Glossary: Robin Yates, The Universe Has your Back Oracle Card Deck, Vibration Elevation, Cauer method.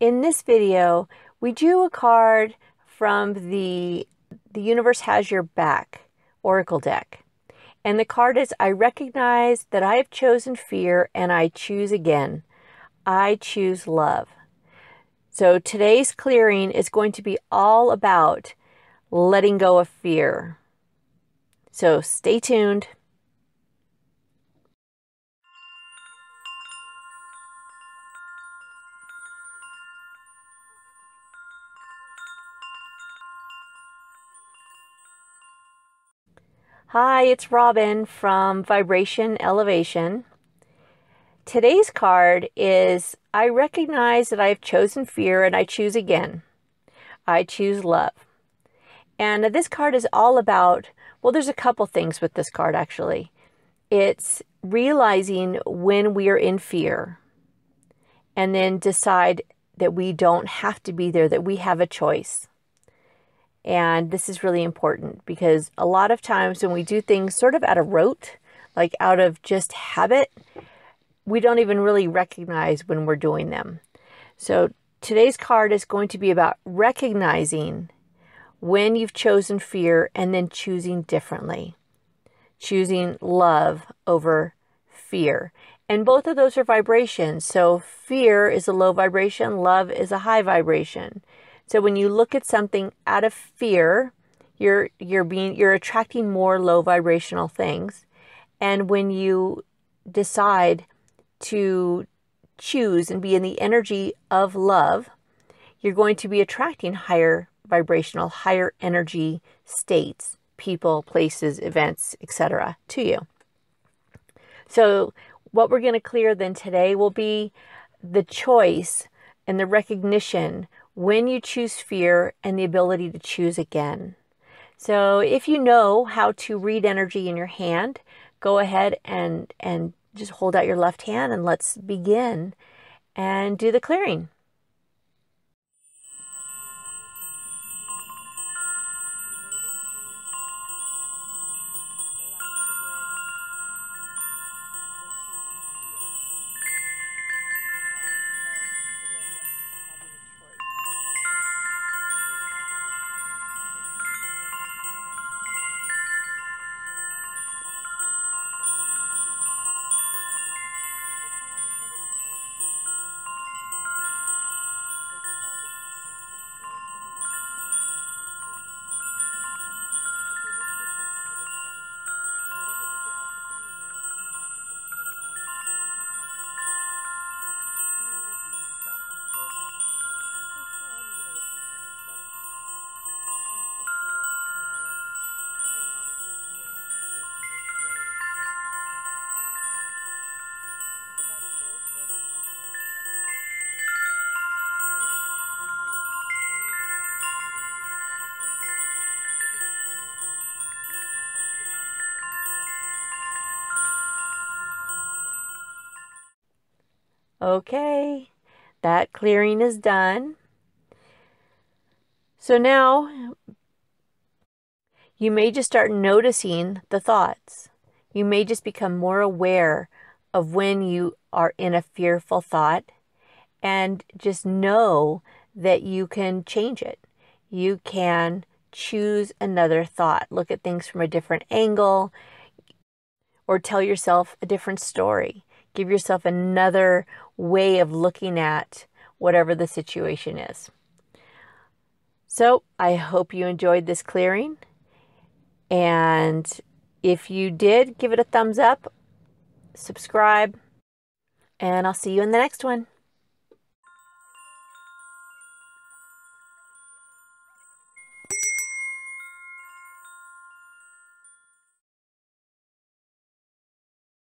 In this video, we drew a card from the Universe Has Your Back Oracle Deck. And the card is, I recognize that I have chosen fear and I choose again. I choose love. So today's clearing is going to be all about letting go of fear. So stay tuned. Hi, it's Robin from Vibration Elevation. Today's card is, I recognize that I have chosen fear and I choose again. I choose love. And this card is all about, well, there's a couple things with this card actually. It's realizing when we are in fear and then decide that we don't have to be there, that we have a choice. And this is really important because a lot of times when we do things sort of out of rote, like out of just habit, we don't even really recognize when we're doing them. So today's card is going to be about recognizing when you've chosen fear and then choosing differently, choosing love over fear. And both of those are vibrations. So fear is a low vibration, love is a high vibration. So when you look at something out of fear, you're attracting more low vibrational things. And when you decide to choose and be in the energy of love, you're going to be attracting higher vibrational, higher energy states, people, places, events, etc. to you. So what we're going to clear then today will be the choice and the recognition when you choose fear and the ability to choose again. So if you know how to read energy in your hand, go ahead and just hold out your left hand and let's begin and do the clearing. Okay, that clearing is done. So now you may just start noticing the thoughts. You may just become more aware of when you are in a fearful thought and just know that you can change it. You can choose another thought, look at things from a different angle, or tell yourself a different story. Give yourself another way of looking at whatever the situation is. So I hope you enjoyed this clearing. And if you did, give it a thumbs up, subscribe, and I'll see you in the next one.